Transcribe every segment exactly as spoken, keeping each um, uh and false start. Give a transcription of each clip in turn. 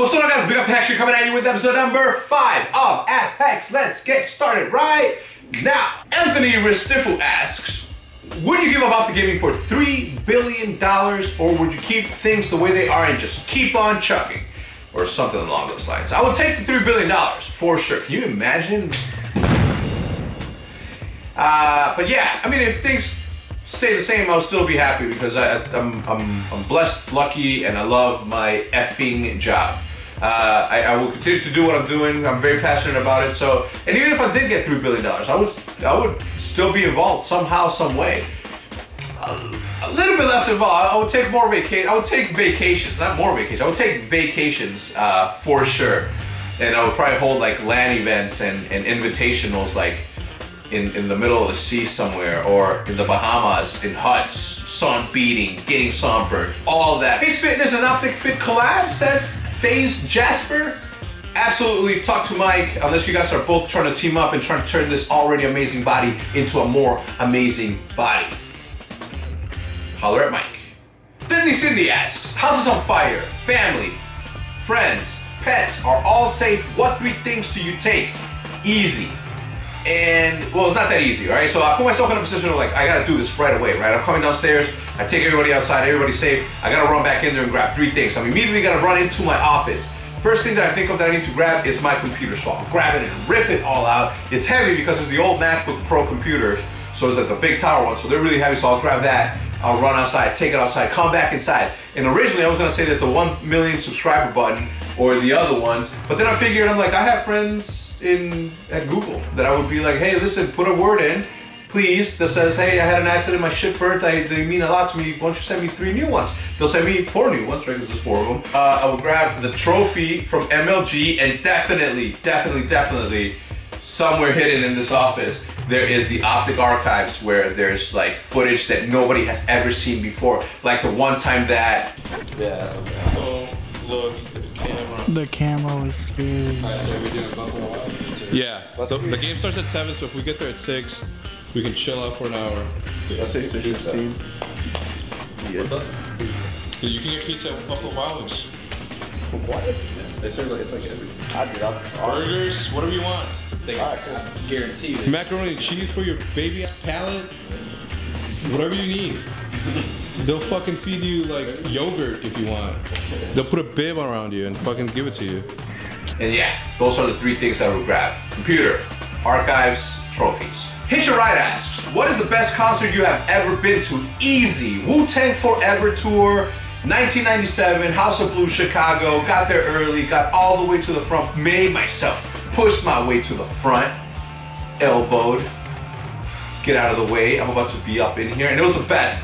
What's going on, guys? Big Up Hex here, coming at you with episode number five of Ask Hex. Let's get started right now. Anthony Ristifu asks, would you give up Optic Gaming for three billion dollars or would you keep things the way they are and just keep on chucking? Or something along those lines. I would take the three billion dollars for sure. Can you imagine? Uh, but yeah, I mean, if things stay the same, I'll still be happy because I, I'm, I'm, I'm blessed, lucky, and I love my effing job. Uh, I, I will continue to do what I'm doing. I'm very passionate about it. So, and even if I did get three billion dollars, I would, I would still be involved somehow, some way. Um, a little bit less involved. I would take more vacation. I would take vacations, not more vacations. I would take vacations uh, for sure. And I would probably hold like LAN events and, and invitationals like in, in the middle of the sea somewhere or in the Bahamas, in huts, sun beating, getting sunburned, all that. FaZe Fitness and Optic Fit collab, says FaZe Jasper. Absolutely, talk to Mike, unless you guys are both trying to team up and trying to turn this already amazing body into a more amazing body. Holler at Mike. Sydney Sydney asks, houses on fire, family, friends, pets are all safe. What three things do you take? Easy. And, well, it's not that easy, right? So I put myself in a position of like, I gotta do this right away, right? I'm coming downstairs, I take everybody outside, everybody's safe. I gotta run back in there and grab three things. I'm immediately gonna run into my office. First thing that I think of that I need to grab is my computer. So I'll grab it and rip it all out. It's heavy because it's the old MacBook Pro computers. So it's like the big tower one, so they're really heavy, so I'll grab that. I'll run outside, take it outside, come back inside. And originally I was gonna say that the one million subscriber button or the other ones, but then I figured, I'm like, I have friends in at Google that I would be like, hey, listen, put a word in, please, that says, hey, I had an accident, my ship burnt, I, they mean a lot to me, why don't you send me three new ones? They'll send me four new ones, right, because there's four of them. Uh, I will grab the trophy from M L G and definitely, definitely, definitely, somewhere hidden in this office, there is the Optic Archives where there's like footage that nobody has ever seen before. Like the one time that... Yeah, okay. Oh, look, the camera. The camera was scary. Alright, so are we doing Buffalo Wild Wings? Yeah, the, the game starts at seven, so if we get there at six, we can chill out for an hour. Yeah, let's say six fifteen. Yeah. What's up? Pizza. Dude, you can get pizza at Buffalo Wild Wings. What? They serve like, it's like everything. I do, I do. Burgers, whatever you want. They all right, cool. Guarantee it. Macaroni and cheese for your baby palate. Whatever you need. They'll fucking feed you like yogurt if you want. They'll put a bib around you and fucking give it to you. And yeah, those are the three things I would grab. Computer, archives, trophies. Hitch a Ride asks, what is the best concert you have ever been to? Easy. Wu-Tang Forever Tour. nineteen ninety-seven, House of Blues, Chicago. Got there early, got all the way to the front, made myself, pushed my way to the front, elbowed, get out of the way, I'm about to be up in here, and it was the best.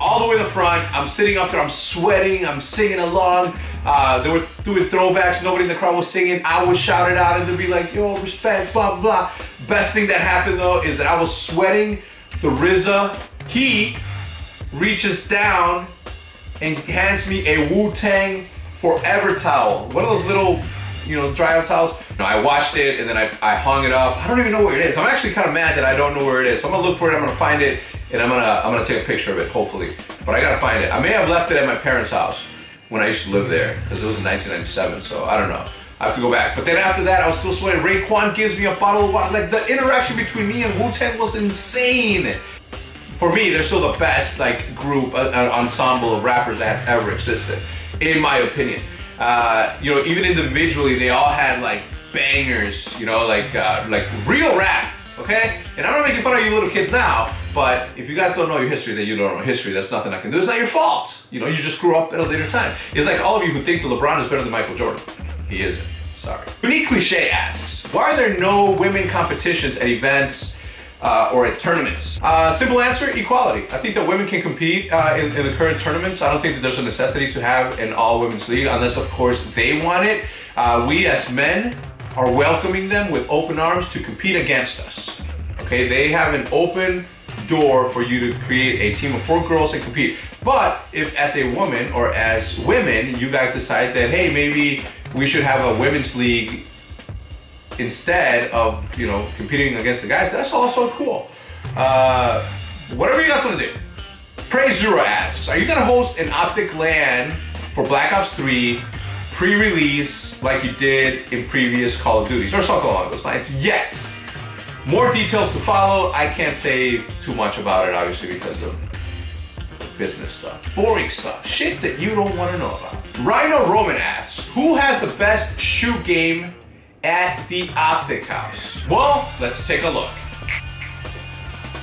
All the way to the front, I'm sitting up there, I'm sweating, I'm singing along. Uh, they were doing throwbacks, nobody in the crowd was singing. I was shouted out and they'd be like, yo, respect, blah, blah. Best thing that happened though is that I was sweating the R Z A. He reaches down and hands me a Wu-Tang Forever towel. One of those little, you know, dry out towels. You know, I washed it and then I, I hung it up. I don't even know where it is. I'm actually kind of mad that I don't know where it is. So I'm gonna look for it, I'm gonna find it, and I'm gonna, I'm gonna take a picture of it, hopefully. But I gotta find it. I may have left it at my parents' house when I used to live there, because it was in nineteen ninety-seven, so I don't know. I have to go back. But then after that, I was still sweating. Raekwon gives me a bottle of water. Like, the interaction between me and Wu-Tang was insane. For me, they're still the best, like, group, uh, ensemble of rappers that has ever existed, in my opinion. Uh, you know, even individually, they all had, like, bangers, you know, like, uh, like real rap, okay? And I'm not making fun of you little kids now, but if you guys don't know your history, then you don't know history. That's nothing I can do. It's not your fault. You know, you just grew up at a later time. It's like all of you who think that LeBron is better than Michael Jordan. He isn't. Sorry. Unique Cliche asks, why are there no women competitions at events uh, or at tournaments? Uh, simple answer, equality. I think that women can compete uh, in, in the current tournaments. I don't think that there's a necessity to have an all-women's league unless, of course, they want it. Uh, we as men are welcoming them with open arms to compete against us. Okay, they have an open door for you to create a team of four girls and compete. But if as a woman or as women, you guys decide that, hey, maybe we should have a women's league instead of, you know, competing against the guys. That's also cool. Uh, whatever you guys want to do. Praise Zero asks, are you going to host an Optic LAN for Black Ops three pre-release like you did in previous Call of Duties or something along those lines? Yes. More details to follow. I can't say too much about it, obviously, because of business stuff, boring stuff, shit that you don't want to know about. Rhino Roman asks, who has the best shoot game at the Optic House? Well, let's take a look.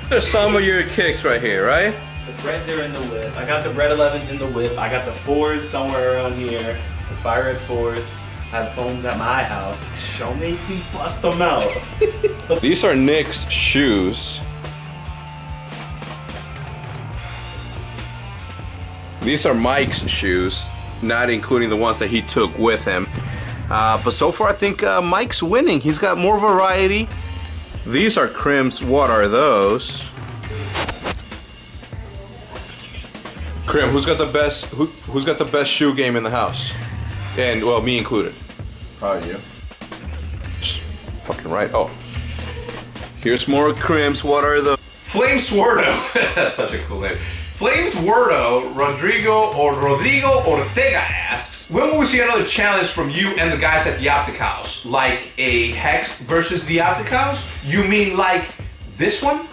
There's some of your kicks right here, right? The bread there in the whip. I got the bread elevens in the whip. I got the fours somewhere around here. The fire at fours. I have phones at my house. Show me, we bust them out. These are Nick's shoes. These are Mike's shoes, not including the ones that he took with him. Uh, but so far, I think uh, Mike's winning. He's got more variety. These are Crim's. What are those? Crim, who's got the best? Who, who's got the best shoe game in the house? And well, me included. Probably you. Fucking right. Oh, here's more Crim's. What are the? Flame Swerdo. That's such a cool name. Flames Wordo, Rodrigo or Rodrigo Ortega asks, when will we see another challenge from you and the guys at the Optic House? Like a Hex versus the Optic House? You mean like this one?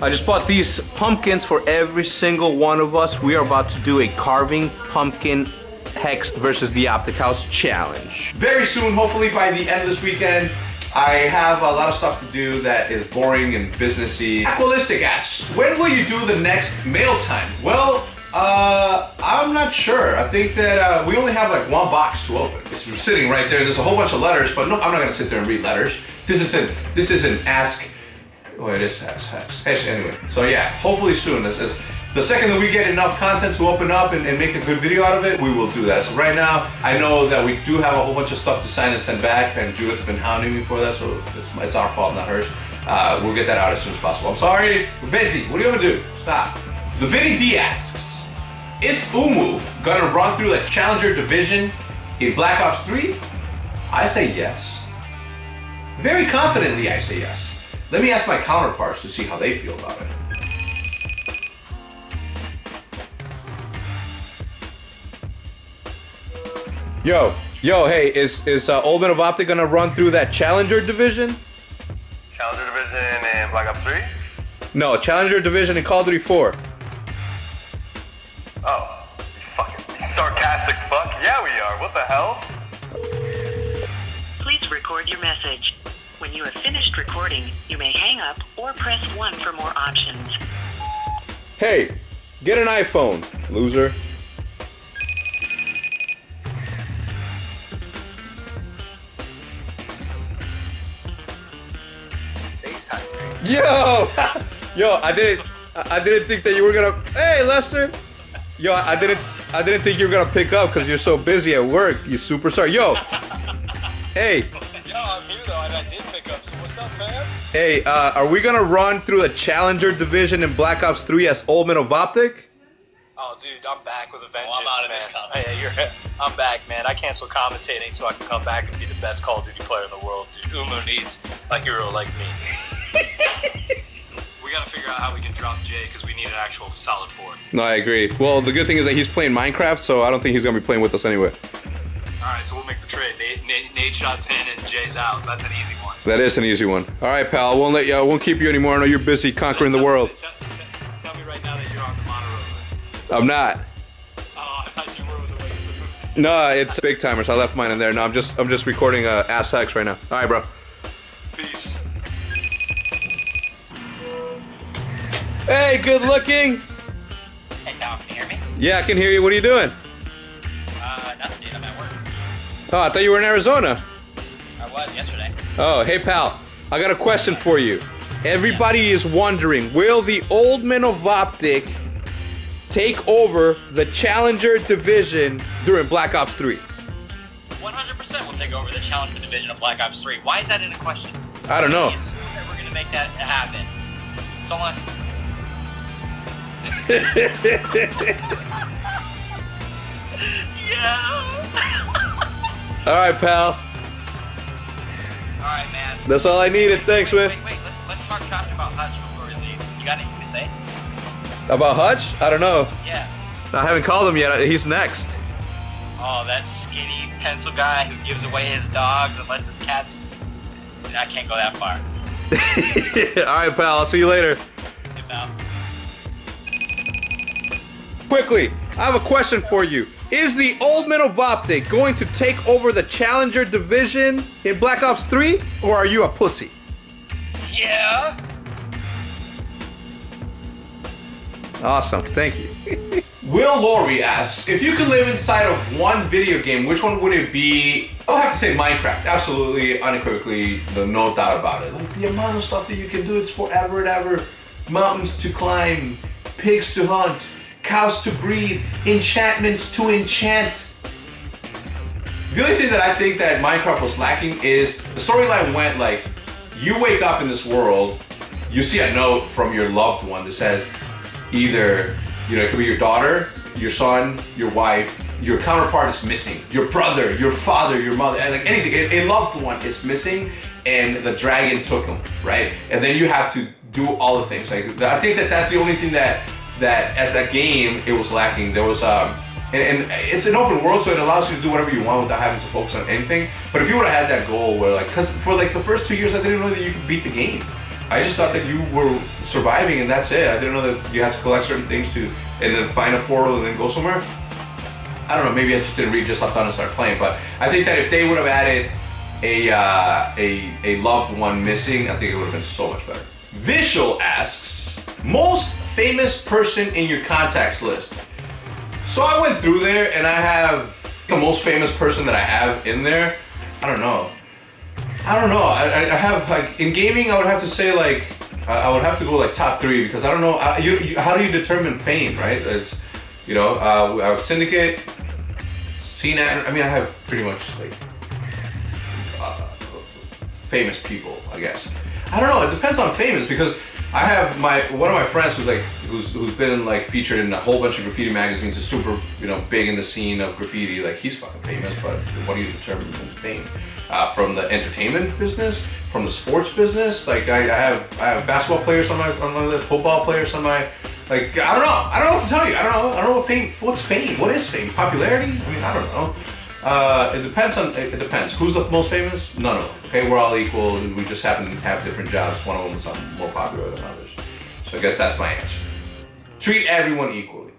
I just bought these pumpkins for every single one of us. We are about to do a carving pumpkin Hex versus the Optic House challenge. Very soon, hopefully by the end of this weekend. I have a lot of stuff to do that is boring and businessy. Aqualistic asks, when will you do the next mail time? Well, uh, I'm not sure. I think that uh, we only have like one box to open. It's sitting right there. There's a whole bunch of letters, but no, I'm not gonna sit there and read letters. This isn't, this isn't ask, oh, it is ask, ask. Anyway, so yeah, hopefully soon. This is, the second that we get enough content to open up and, and make a good video out of it, we will do that. So right now, I know that we do have a whole bunch of stuff to sign and send back, and Judith's been hounding me for that, so it's, it's our fault, not hers. Uh, we'll get that out as soon as possible. I'm sorry, we're busy. What are you gonna do? Stop. The Vinny D asks, is Umu gonna run through the Challenger division in Black Ops three? I say yes. Very confidently, I say yes. Let me ask my counterparts to see how they feel about it. Yo, yo, hey, is is uh, Oldman of Optic gonna run through that Challenger division? Challenger division in Black Ops three? No, Challenger division in Call of Duty four. Oh, you fucking sarcastic fuck. Yeah, we are. What the hell? Please record your message. When you have finished recording, you may hang up or press one for more options. Hey, get an iPhone, loser. Yo, yo, I didn't, I didn't think that you were gonna. Hey, Lester. Yo, I didn't, I didn't think you were gonna pick up because you're so busy at work. You superstar. Yo. Hey. Yo, I'm here though, and I did pick up. So what's up, fam? Hey, uh, are we gonna run through the Challenger division in Black Ops three as Oldman of Optic? Oh, dude, I'm back with a vengeance, oh, I'm out of man. This conversation. Hey, you're, I'm back, man. I cancel commentating so I can come back and be the best Call of Duty player in the world, dude. Umu needs a hero like me. We gotta figure out how we can drop Jay because we need an actual solid fourth. No, I agree. Well, the good thing is that he's playing Minecraft, so I don't think he's gonna be playing with us anyway. Alright, so we'll make the trade. Nate, Nate, Nate shots in and Jay's out. That's an easy one. That is an easy one. Alright, pal. I won't let you, I won't keep you anymore. I know you're busy conquering the world. Tell, tell, tell me right now that you're on the monorail. I'm not. Oh, I thought you were with the way you were. No, it's big timers. I left mine in there. No, I'm just I'm just recording uh, Ass Hex right now. Alright, bro. Peace. Hey, good looking. Hey, Tom, can you hear me? Yeah, I can hear you. What are you doing? Uh, nothing, dude. I'm at work. Oh, I thought you were in Arizona. I was yesterday. Oh, hey, pal. I got a question for you. Everybody yeah. is wondering, will the Oldman of Optic take over the Challenger division during Black Ops three? one hundred percent will take over the Challenger division of Black Ops three. Why is that in a question? I don't know. I assume that we're going to make that happen. So unless... yeah. All right, pal. All Alright, man. That's all I needed. Thanks, man. Wait, wait, let's, let's talk trash about Hutch before we leave. You got anything to say? About Hutch? I don't know. Yeah. I haven't called him yet. He's next. Oh, that skinny pencil guy who gives away his dogs and lets his cats... I can't go that far. Alright, pal. I'll see you later. Good, pal. Quickly, I have a question for you. Is the Oldman of Optic going to take over the Challenger division in Black Ops three, or are you a pussy? Yeah. Awesome, thank you. Will Laurie asks, if you could live inside of one video game, which one would it be? I would have to say Minecraft, absolutely, unequivocally, no doubt about it. Like the amount of stuff that you can do, it's forever and ever. Mountains to climb, pigs to hunt, cows to breed, enchantments to enchant. The only thing that I think that Minecraft was lacking is the storyline went like, you wake up in this world, you see a note from your loved one that says either, you know, it could be your daughter, your son, your wife, your counterpart is missing, your brother, your father, your mother, and like anything, a loved one is missing and the dragon took him, right? And then you have to do all the things. Like, I think that that's the only thing that that as a game it was lacking. There was um and, and it's an open world, so it allows you to do whatever you want without having to focus on anything. But if you would have had that goal where like, because for like the first two years I didn't know that you could beat the game. I just thought that you were surviving and that's it. I didn't know that you had to collect certain things to and then find a portal and then go somewhere. I don't know, maybe I just didn't read, just left on and started playing. But I think that if they would have added a uh a a loved one missing, I think it would have been so much better. Visual asks, most famous person in your contacts list. So I went through there and I have the most famous person that I have in there. I don't know. I don't know. I, I have like in gaming, I would have to say like I would have to go like top three because I don't know. I, you, you, how do you determine fame, right? It's, you know, uh, I have Syndicate, C NAT. I mean, I have pretty much like uh, famous people, I guess. I don't know. It depends on famous because. I have my one of my friends who's like who's who's been like featured in a whole bunch of graffiti magazines, is super, you know, big in the scene of graffiti. Like he's fucking famous, but what do you determine fame? Uh, from the entertainment business, from the sports business. Like I, I have I have basketball players on my on the football players on my like I don't know I don't know what to tell you I don't know I don't know what fame what's fame what is fame popularity I mean I don't know. Uh, it depends on, it depends. Who's the most famous? None of them, okay? We're all equal, we just happen to have different jobs. One of them is more popular than others. So I guess that's my answer. Treat everyone equally.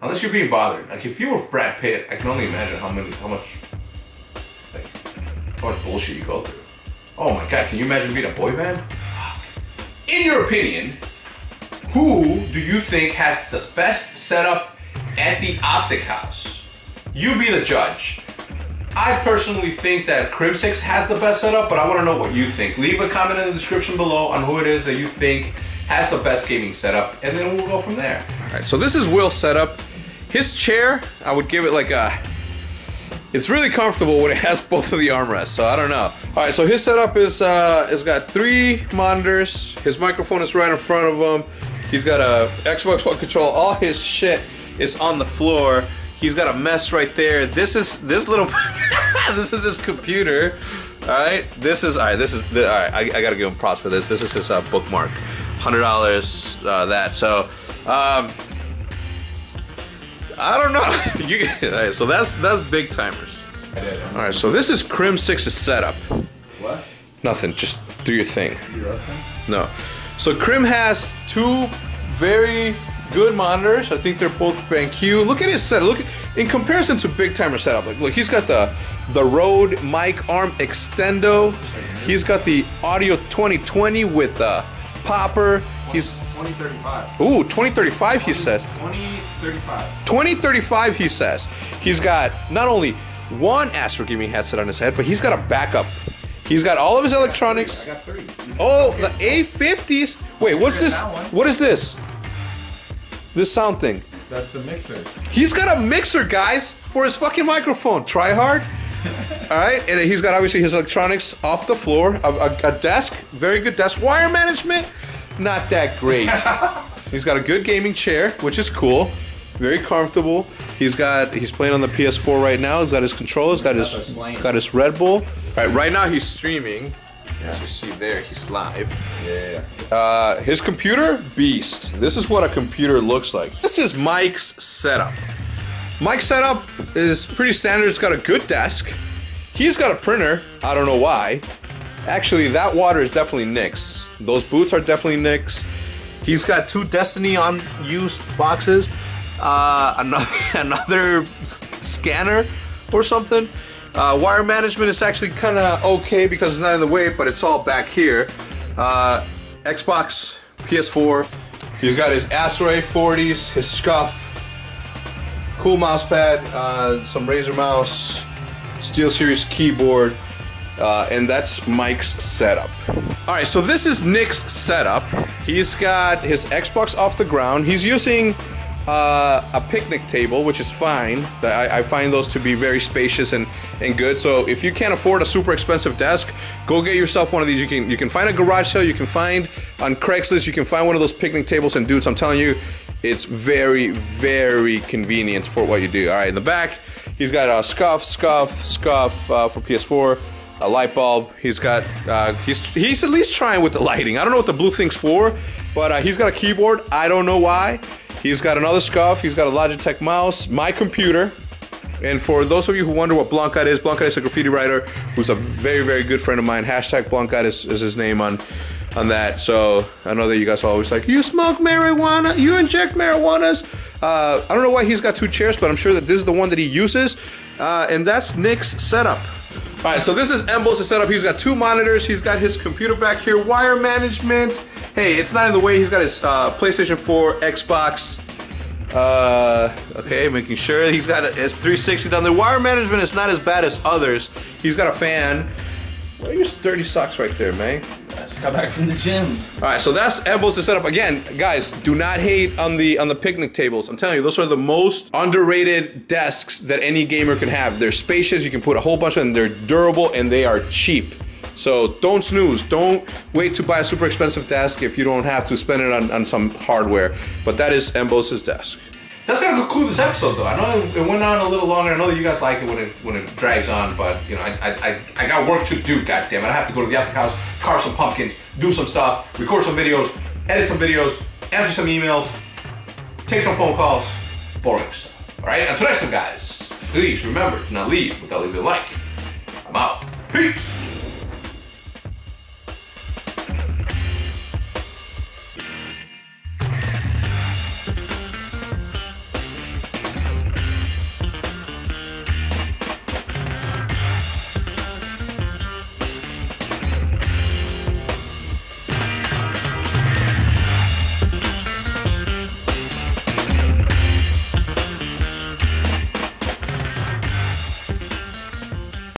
Unless you're being bothered. Like if you were Brad Pitt, I can only imagine how many, how much, like, how much bullshit you go through. Oh my God, can you imagine being a boy band? Fuck. In your opinion, who do you think has the best setup at the Optic House? You be the judge. I personally think that Crimsix has the best setup, but I want to know what you think. Leave a comment in the description below on who it is that you think has the best gaming setup, and then we'll go from there. All right, so this is Will's setup. His chair, I would give it like a... It's really comfortable when it has both of the armrests, so I don't know. All right, so his setup is, uh, it's got three monitors. His microphone is right in front of him. He's got a Xbox One controller. All his shit is on the floor. He's got a mess right there. This is this little, this is his computer. All right, this is all right. This is all right. I, I gotta give him props for this. This is his uh, bookmark, hundred dollars. Uh, that so, um, I don't know. you, all right, so that's that's big timers. I did, yeah. All right, so this is Crimsix's setup. What? Nothing. Just do your thing. You're awesome? No. So Crim has two very good monitors. I think they're both BenQ. Look at his setup. Look at, in comparison to big timer setup. Like, look, he's got the the Rode mic arm extendo. He's got the Audio twenty twenty with the popper. He's twenty thirty-five. Ooh, twenty thirty-five. He says. twenty thirty-five. twenty thirty-five. He says. He's got not only one Astro Gaming headset on his head, but he's got a backup. He's got all of his electronics. I got three. I got three. Oh, the A fifties. Wait, what's this? What is this? This sound thing. That's the mixer. He's got a mixer, guys, for his fucking microphone. Try hard. All right, and he's got obviously his electronics off the floor, a, a, a desk, very good desk. Wire management, not that great. He's got a good gaming chair, which is cool, very comfortable. He's got, he's playing on the P S four right now. He's got his controller, he's got his, got his Red Bull. All right, right now he's streaming. Yeah. You see there, he's live. Yeah. Uh, his computer, beast. This is what a computer looks like. This is Mike's setup. Mike's setup is pretty standard. It's got a good desk. He's got a printer. I don't know why. Actually, that water is definitely Nick's. Those boots are definitely Nick's. He's got two Destiny unused boxes. Uh, another another scanner or something. Uh, wire management is actually kind of okay because it's not in the way, but it's all back here. Uh, Xbox, P S four. He's got his Asteroid forties, his Scuff. Cool mouse pad, uh, some Razer mouse, SteelSeries keyboard, uh, and that's Mike's setup. Alright, so this is Nick's setup. He's got his Xbox off the ground. He's using uh, a picnic table, which is fine. I, I find those to be very spacious and, and good. So if you can't afford a super expensive desk, go get yourself one of these. You can, you can find a garage sale, you can find on Craigslist, you can find one of those picnic tables, and dudes, I'm telling you, it's very, very convenient for what you do. All right, in the back, he's got a scuff, scuff, scuff uh, for P S four, a light bulb. He's got, uh, he's he's at least trying with the lighting. I don't know what the blue thing's for, but uh, he's got a keyboard. I don't know why. He's got another scuff. He's got a Logitech mouse, my computer. And for those of you who wonder what Blancat is, Blancat is a graffiti writer who's a very, very good friend of mine. Hashtag Blancat is, is his name on on that. So I know that you guys are always like, you smoke marijuana, you inject marijuanas. Uh, I don't know why he's got two chairs, but I'm sure that this is the one that he uses. Uh, and that's Nick's setup. All right, so this is Embos' setup. He's got two monitors. He's got his computer back here, wire management. Hey, it's not in the way. He's got his uh, PlayStation four, Xbox. Uh, okay, making sure he's got his three sixty down there. Wire management is not as bad as others. He's got a fan. What are your dirty socks right there, man? I just got back from the gym. All right, so that's Embos' setup. Again, guys, do not hate on the on the picnic tables. I'm telling you, those are the most underrated desks that any gamer can have. They're spacious. You can put a whole bunch of them. They're durable and they are cheap. So don't snooze. Don't wait to buy a super expensive desk if you don't have to spend it on, on some hardware. But that is Embos' desk. That's gonna conclude this episode, though. I know it went on a little longer. I know that you guys like it when it when it drags on, but you know, I I I got work to do. Goddamn it! I have to go to the Optic House, carve some pumpkins, do some stuff, record some videos, edit some videos, answer some emails, take some phone calls, boring stuff. All right. Until next time, guys. Please remember to not leave without leaving a like. I'm out. Peace.